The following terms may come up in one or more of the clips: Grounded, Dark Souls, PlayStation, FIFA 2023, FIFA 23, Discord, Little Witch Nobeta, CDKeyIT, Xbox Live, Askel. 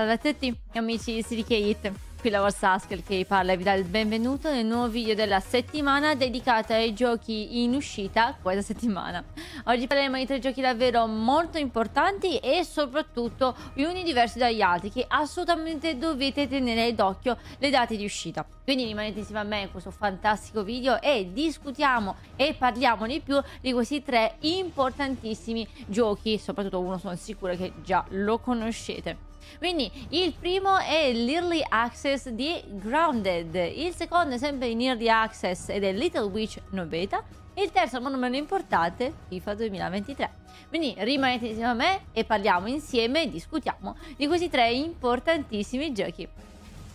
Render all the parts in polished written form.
Salve a tutti amici di CDKeyIT, qui la vostra Askel che parla e vi dà il benvenuto nel nuovo video della settimana dedicato ai giochi in uscita questa settimana. Oggi parleremo di tre giochi davvero molto importanti e soprattutto gli uni diversi dagli altri che assolutamente dovete tenere d'occhio le date di uscita. Quindi rimanete insieme a me in questo fantastico video e discutiamo e parliamo di più di questi tre importantissimi giochi, soprattutto uno sono sicura che già lo conoscete. Quindi il primo è l'Early Access di Grounded, il secondo è sempre in Early Access ed è Little Witch Nobeta e il terzo, ma non meno importante, FIFA 2023. Quindi rimanete insieme a me e parliamo insieme e discutiamo di questi tre importantissimi giochi.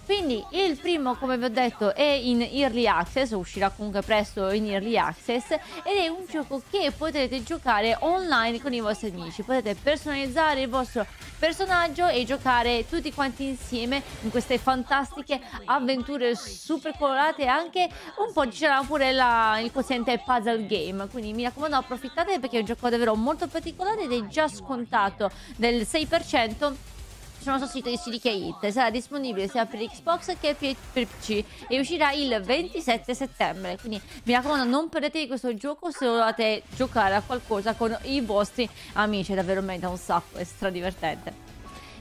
Quindi il primo, come vi ho detto, è in Early Access, uscirà comunque presto in Early Access ed è un gioco che potete giocare online con i vostri amici, potete personalizzare il vostro personaggio e giocare tutti quanti insieme in queste fantastiche avventure super colorate e anche un po' ci sarà pure il quoziente puzzle game, quindi mi raccomando approfittate perché è un gioco davvero molto particolare ed è già scontato del 6%. Sul nostro sito di CDKeyIT sarà disponibile sia per Xbox che per PC e uscirà il 27 settembre, quindi mi raccomando non perdetevi questo gioco se volete giocare a qualcosa con i vostri amici, è davvero merita un sacco, è stradivertente.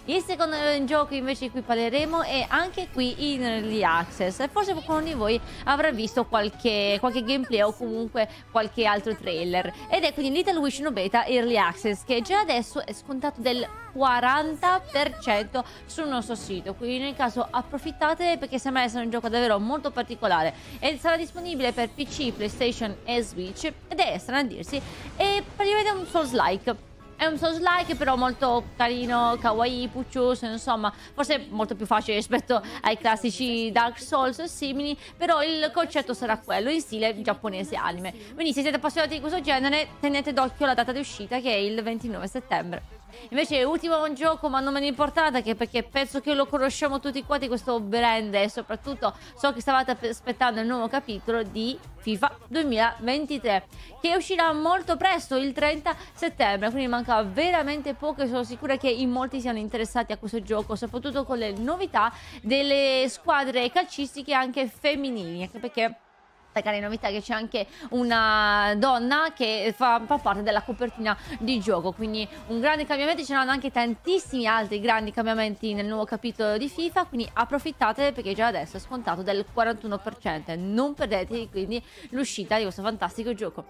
Il secondo gioco invece di cui parleremo è anche qui in Early Access e forse qualcuno di voi avrà visto qualche gameplay o comunque qualche altro trailer ed è quindi Little Witch Nobeta Early Access, che già adesso è scontato del 40% sul nostro sito, quindi nel caso approfittate perché sembra essere un gioco davvero molto particolare e sarà disponibile per PC, PlayStation e Switch ed è strano a dirsi, e praticamente è un Souls-like. È un Souls-like però molto carino, kawaii, puccioso, insomma, forse molto più facile rispetto ai classici Dark Souls o simili, però il concetto sarà quello, in stile giapponese anime. Quindi se siete appassionati di questo genere, tenete d'occhio la data di uscita che è il 29 settembre. Invece ultimo gioco, ma non meno importante, anche perché penso che lo conosciamo tutti quanti questo brand e soprattutto so che stavate aspettando il nuovo capitolo di FIFA 2023 che uscirà molto presto, il 30 settembre, quindi manca veramente poco e sono sicura che in molti siano interessati a questo gioco, soprattutto con le novità delle squadre calcistiche anche femminili, anche perché la novità che c'è anche una donna che fa parte della copertina di gioco, quindi un grande cambiamento, ce n'hanno anche tantissimi altri grandi cambiamenti nel nuovo capitolo di FIFA, quindi approfittate perché già adesso è scontato del 41%, non perdete quindi l'uscita di questo fantastico gioco.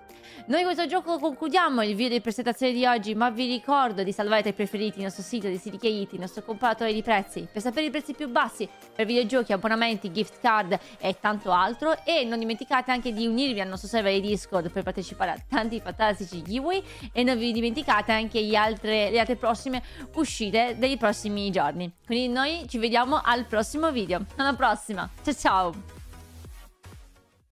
Noi con questo gioco concludiamo il video di presentazione di oggi, ma vi ricordo di salvare tra i preferiti il nostro sito di CDKeyIT, il nostro comparatore di prezzi, per sapere i prezzi più bassi per videogiochi, abbonamenti, gift card e tanto altro, e non dimenticate anche di unirvi al nostro server di Discord per partecipare a tanti fantastici giveaway e non vi dimenticate anche le altre prossime uscite dei prossimi giorni. Quindi noi ci vediamo al prossimo video, alla prossima, ciao ciao!